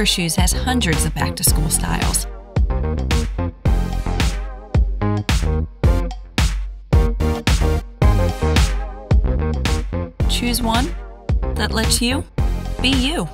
Super Shoes has hundreds of back-to-school styles. Choose one that lets you be you.